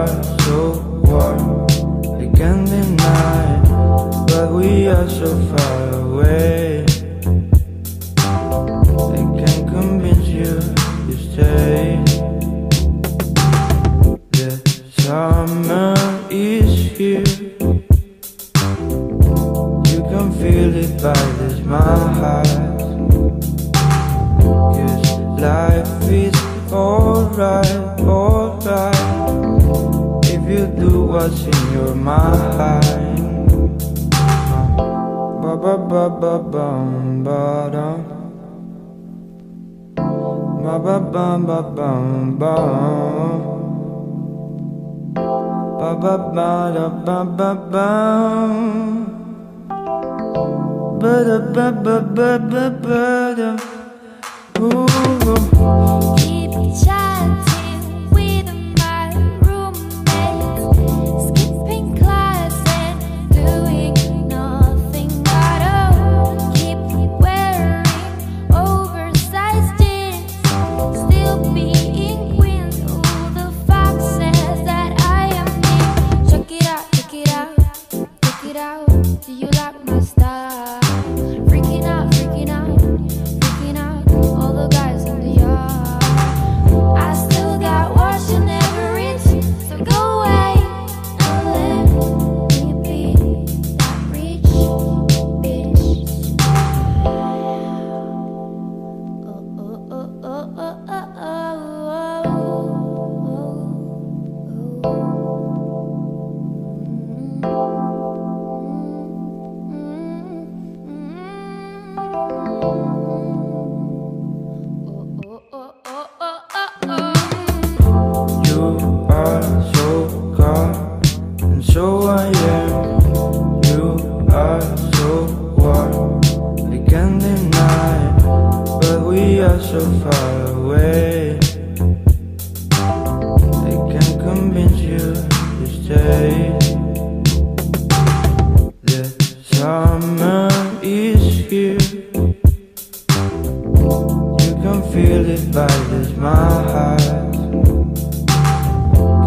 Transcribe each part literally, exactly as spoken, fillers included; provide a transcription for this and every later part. are so warm, I can't deny it, but we are so far away. I can't convince you to stay. The summer is here, you can feel it by the smile. Cause life is alright, alright, you do what's in your mind. Ba ba ba ba bum ba dum. Ba ba ba ba bum bum. Ba ba ba da ba ba bum. Ba da ba ba ba ba ba da. Ooh. Keep chatting. So I am, you are so warm, I can't deny it, but we are so far away. I can't convince you to stay. The summer is here, you can feel it by the smile.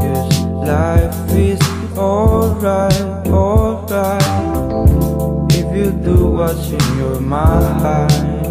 Cause life is alright, alright, if you do what's in your mind.